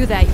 do that.